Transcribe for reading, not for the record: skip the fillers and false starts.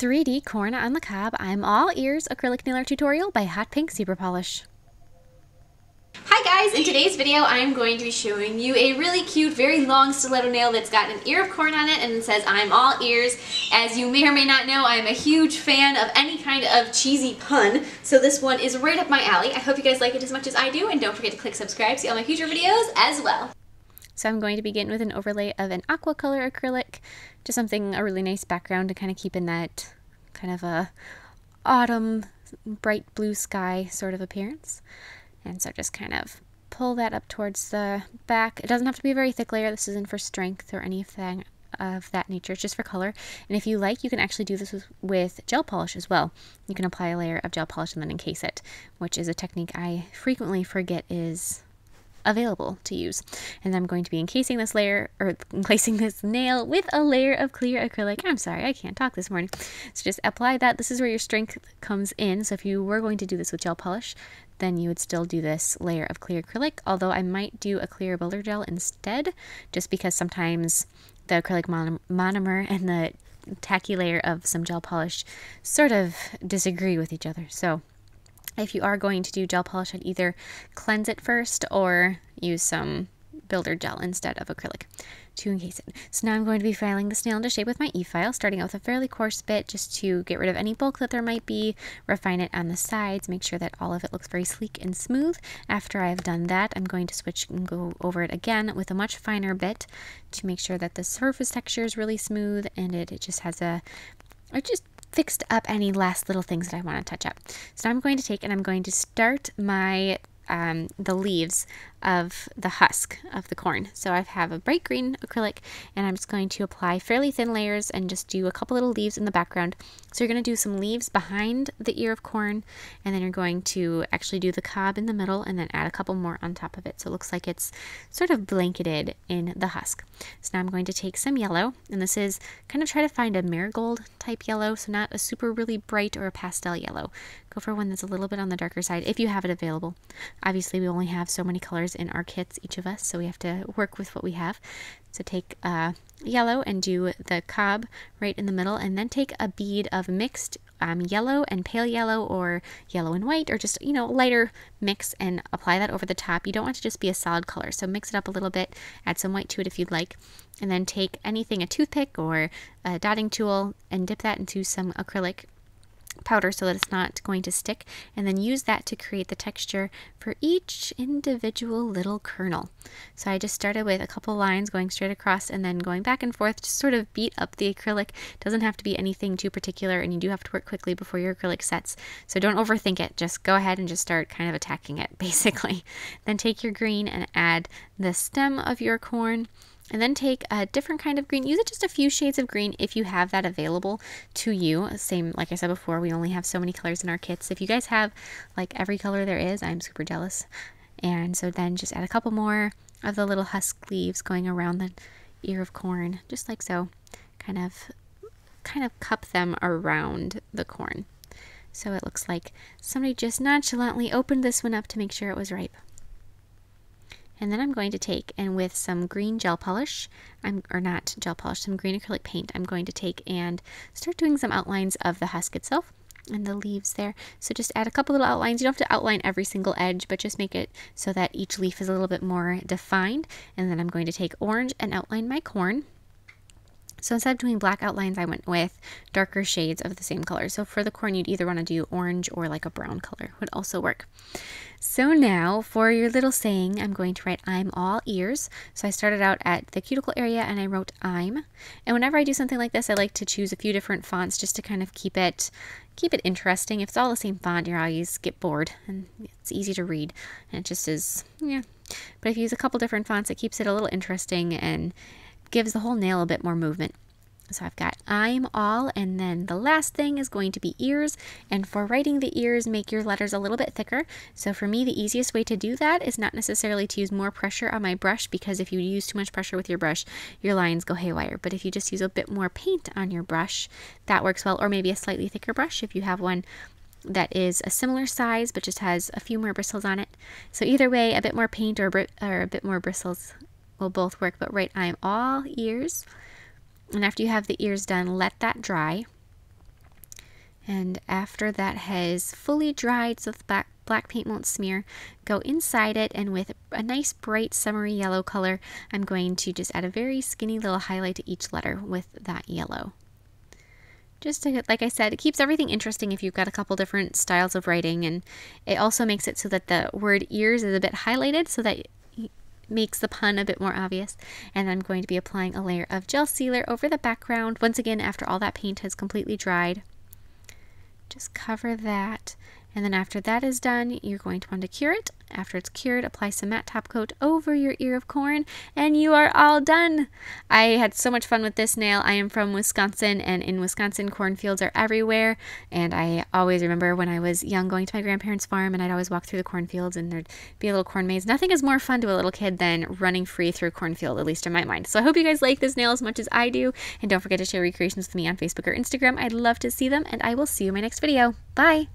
3D corn on the cob. I'm all ears acrylic nailer tutorial by Hot Pink Zebra Polish. Hi guys, in today's video I'm going to be showing you a really cute, very long stiletto nail that's got an ear of corn on it and it says I'm all ears. As you may or may not know, I'm a huge fan of any kind of cheesy pun, so this one is right up my alley. I hope you guys like it as much as I do, and don't forget to click subscribe to see all my future videos as well. So I'm going to begin with an overlay of an aqua color acrylic, just something, a really nice background to kind of keep in that kind of a autumn, bright blue sky sort of appearance. And so just kind of pull that up towards the back. It doesn't have to be a very thick layer. This isn't for strength or anything of that nature. It's just for color. And if you like, you can actually do this with gel polish as well. You can apply a layer of gel polish and then encase it, which is a technique I frequently forget is available to use. And I'm going to be encasing this layer, or encasing this nail, with a layer of clear acrylic. I'm sorry, I can't talk this morning. So just apply that. This is where your strength comes in. So if you were going to do this with gel polish, then you would still do this layer of clear acrylic, although I might do a clear builder gel instead, just because sometimes the acrylic monomer and the tacky layer of some gel polish sort of disagree with each other. So if you are going to do gel polish, I'd either cleanse it first or use some builder gel instead of acrylic to encase it. So now I'm going to be filing this nail into shape with my e-file, starting out with a fairly coarse bit just to get rid of any bulk that there might be, refine it on the sides, make sure that all of it looks very sleek and smooth. After I've done that, I'm going to switch and go over it again with a much finer bit to make sure that the surface texture is really smooth and it just has a, it just fixed up any last little things that I want to touch up. So now I'm going to take and I'm going to start my the leaves of the husk of the corn. So I have a bright green acrylic and I'm just going to apply fairly thin layers and just do a couple little leaves in the background. So you're going to do some leaves behind the ear of corn, and then you're going to actually do the cob in the middle and then add a couple more on top of it. So it looks like it's sort of blanketed in the husk. So now I'm going to take some yellow, and this is kind of try to find a marigold type yellow, so not a super really bright or a pastel yellow. Go for one that's a little bit on the darker side if you have it available. Obviously we only have so many colors in our kits, each of us, so we have to work with what we have. So take yellow and do the cob right in the middle, and then take a bead of mixed yellow and pale yellow, or yellow and white, or just, you know, lighter mix, and apply that over the top. You don't want to just be a solid color, so mix it up a little bit, add some white to it if you'd like, and then take anything, a toothpick or a dotting tool, and dip that into some acrylic powder so that it's not going to stick, and then use that to create the texture for each individual little kernel. So I just started with a couple lines going straight across and then going back and forth to sort of beat up the acrylic. It doesn't have to be anything too particular, and you do have to work quickly before your acrylic sets, so don't overthink it. Just go ahead and just start kind of attacking it, basically. Then take your green and add the stem of your corn. And then take a different kind of green. Use it just a few shades of green if you have that available to you. Same, like I said before, we only have so many colors in our kits. If you guys have like every color there is, I'm super jealous. And so then just add a couple more of the little husk leaves going around the ear of corn, just like so. Kind of cup them around the corn. So it looks like somebody just nonchalantly opened this one up to make sure it was ripe. And then I'm going to take, and with some green gel polish, some green acrylic paint, I'm going to take and start doing some outlines of the husk itself and the leaves there. So just add a couple little outlines. You don't have to outline every single edge, but just make it so that each leaf is a little bit more defined. And then I'm going to take orange and outline my corn. So instead of doing black outlines, I went with darker shades of the same color. So for the corn, you'd either want to do orange or like a brown color would also work. So now for your little saying, I'm going to write I'm all ears. So I started out at the cuticle area and I wrote I'm. And whenever I do something like this, I like to choose a few different fonts just to kind of keep it interesting. If it's all the same font, you always get bored and it's easy to read. And it just is, yeah. But if you use a couple different fonts, it keeps it a little interesting and gives the whole nail a bit more movement. So I've got I'm all, and then the last thing is going to be ears. And for writing the ears, make your letters a little bit thicker. So for me, the easiest way to do that is not necessarily to use more pressure on my brush, because if you use too much pressure with your brush, your lines go haywire. But if you just use a bit more paint on your brush, that works well. Or maybe a slightly thicker brush if you have one that is a similar size but just has a few more bristles on it. So either way, a bit more paint or a bit more bristles will both work. But write I'm all ears, and after you have the ears done, let that dry. And after that has fully dried so the black paint won't smear, go inside it, and with a nice bright summery yellow color, I'm going to just add a very skinny little highlight to each letter with that yellow. Just to, like I said, it keeps everything interesting if you've got a couple different styles of writing, and it also makes it so that the word ears is a bit highlighted so that it makes the pun a bit more obvious. And I'm going to be applying a layer of gel sealer over the background, once again after all that paint has completely dried. Just cover that, and then after that is done, you're going to want to cure it. After it's cured, apply some matte top coat over your ear of corn, and you are all done. I had so much fun with this nail. I am from Wisconsin, and in Wisconsin, cornfields are everywhere. And I always remember when I was young going to my grandparents' farm, and I'd always walk through the cornfields, and there'd be a little corn maze. Nothing is more fun to a little kid than running free through cornfield, at least in my mind. So I hope you guys like this nail as much as I do, and don't forget to share recreations with me on Facebook or Instagram. I'd love to see them, and I will see you in my next video. Bye!